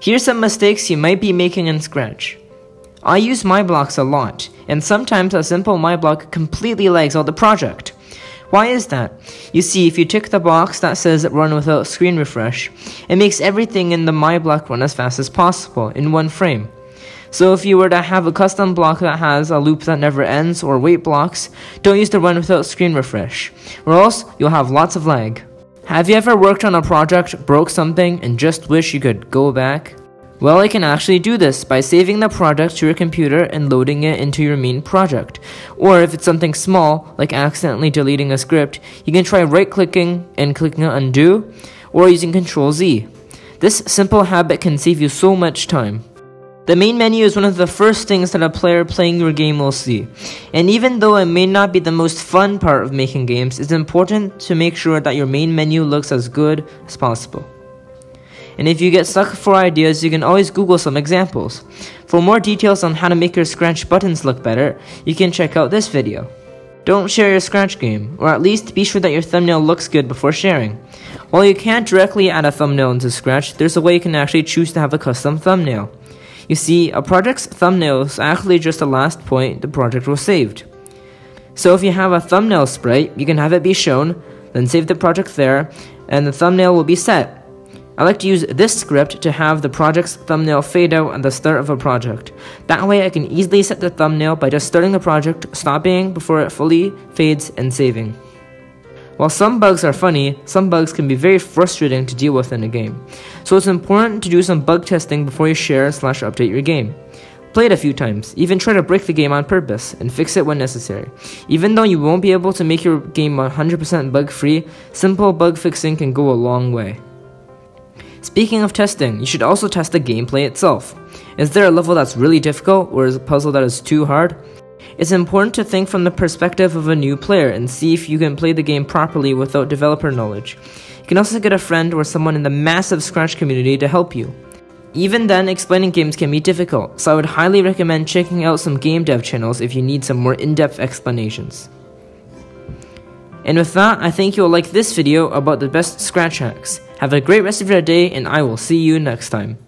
Here's some mistakes you might be making in Scratch. I use my blocks a lot, and sometimes a simple my block completely lags out the project. Why is that? You see, if you tick the box that says run without screen refresh, it makes everything in the my block run as fast as possible in one frame. So if you were to have a custom block that has a loop that never ends or wait blocks, don't use the run without screen refresh, or else you'll have lots of lag. Have you ever worked on a project, broke something, and just wish you could go back? Well, you can actually do this by saving the project to your computer and loading it into your main project. Or if it's something small, like accidentally deleting a script, you can try right-clicking and clicking on undo, or using Ctrl-Z. This simple habit can save you so much time. The main menu is one of the first things that a player playing your game will see, and even though it may not be the most fun part of making games, it's important to make sure that your main menu looks as good as possible. And if you get stuck for ideas, you can always Google some examples. For more details on how to make your Scratch buttons look better, you can check out this video. Don't share your Scratch game, or at least be sure that your thumbnail looks good before sharing. While you can't directly add a thumbnail into Scratch, there's a way you can actually choose to have a custom thumbnail. You see, a project's thumbnail is actually just the last point the project was saved. So if you have a thumbnail sprite, you can have it be shown, then save the project there, and the thumbnail will be set. I like to use this script to have the project's thumbnail fade out at the start of a project. That way I can easily set the thumbnail by just starting the project, stopping before it fully fades, and saving. While some bugs are funny, some bugs can be very frustrating to deal with in a game, so it's important to do some bug testing before you share/update your game. Play it a few times, even try to break the game on purpose, and fix it when necessary. Even though you won't be able to make your game 100% bug-free, simple bug fixing can go a long way. Speaking of testing, you should also test the gameplay itself. Is there a level that's really difficult, or is a puzzle that is too hard? It's important to think from the perspective of a new player and see if you can play the game properly without developer knowledge. You can also get a friend or someone in the massive Scratch community to help you. Even then, explaining games can be difficult, so I would highly recommend checking out some game dev channels if you need some more in-depth explanations. And with that, I think you'll like this video about the best Scratch hacks. Have a great rest of your day, and I will see you next time.